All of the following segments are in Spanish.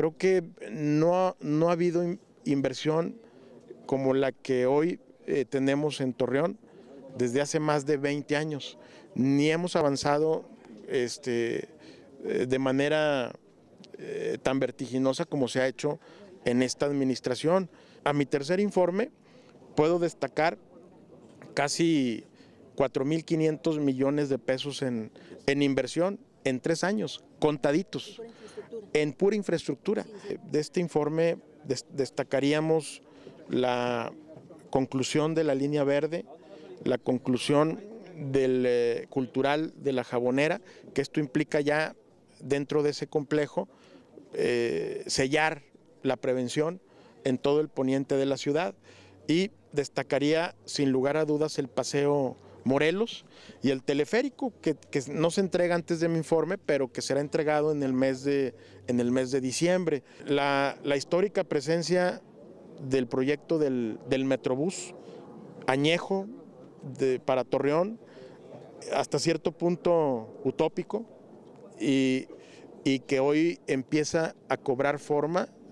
Creo que no ha habido inversión como la que hoy tenemos en Torreón desde hace más de 20 años. Ni hemos avanzado de manera tan vertiginosa como se ha hecho en esta administración. A mi tercer informe puedo destacar casi 4.500 millones de pesos en inversión en 3 años, contaditos, en pura infraestructura. De este informe destacaríamos la conclusión de la Línea Verde, la conclusión del cultural de la Jabonera, que esto implica ya dentro de ese complejo sellar la prevención en todo el poniente de la ciudad, y destacaría sin lugar a dudas el Paseo Morelos y el Teleférico, que no se entrega antes de mi informe, pero que será entregado en el mes de diciembre. La histórica presencia del proyecto del Metrobús Añejo para Torreón, hasta cierto punto utópico, y que hoy empieza a cobrar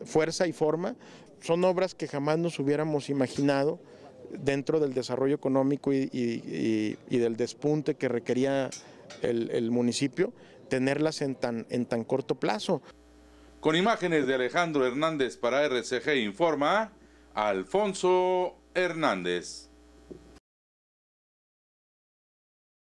fuerza y forma. Son obras que jamás nos hubiéramos imaginado dentro del desarrollo económico y del despunte que requería el municipio, tenerlas en tan corto plazo. Con imágenes de Alejandro Hernández para RCG Informa, Alfonso Hernández.